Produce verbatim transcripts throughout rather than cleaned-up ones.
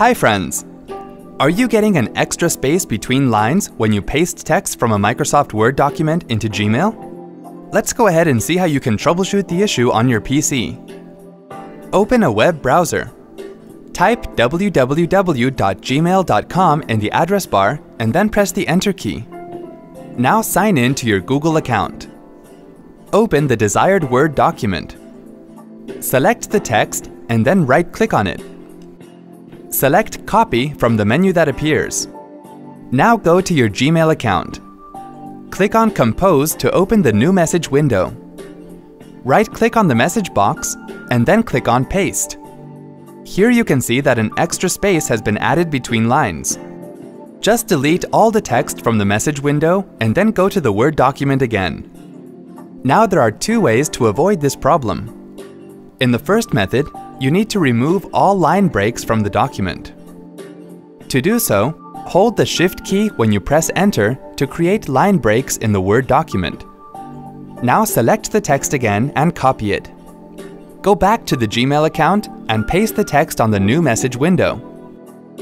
Hi friends! Are you getting an extra space between lines when you paste text from a Microsoft Word document into Gmail? Let's go ahead and see how you can troubleshoot the issue on your P C. Open a web browser. Type w w w dot gmail dot com in the address bar and then press the Enter key. Now sign in to your Google account. Open the desired Word document. Select the text and then right-click on it. Select Copy from the menu that appears. Now go to your Gmail account. Click on Compose to open the new message window. Right-click on the message box and then click on Paste. Here you can see that an extra space has been added between lines. Just delete all the text from the message window and then go to the Word document again. Now there are two ways to avoid this problem. In the first method, you need to remove all line breaks from the document. To do so, hold the Shift key when you press Enter to create line breaks in the Word document. Now select the text again and copy it. Go back to the Gmail account and paste the text on the new message window.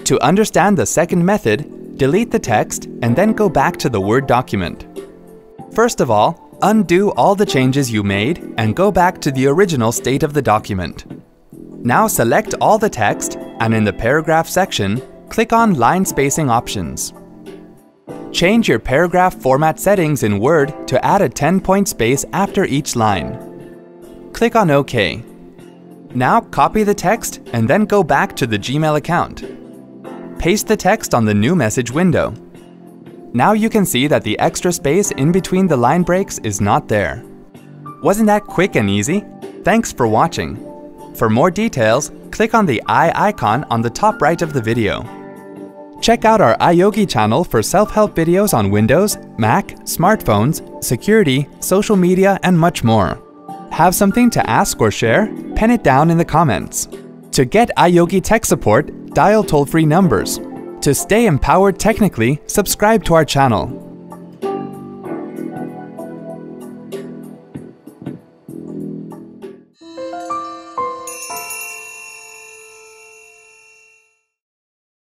To understand the second method, delete the text and then go back to the Word document. First of all, undo all the changes you made and go back to the original state of the document. Now select all the text and in the paragraph section, click on Line Spacing Options. Change your paragraph format settings in Word to add a ten-point space after each line. Click on OK. Now copy the text and then go back to the Gmail account. Paste the text on the new message window. Now you can see that the extra space in between the line breaks is not there. Wasn't that quick and easy? Thanks for watching. For more details, click on the i icon on the top right of the video. Check out our iYogi channel for self-help videos on Windows, Mac, smartphones, security, social media, and much more. Have something to ask or share? Pen it down in the comments. To get iYogi tech support, dial toll-free numbers. To stay empowered technically, subscribe to our channel.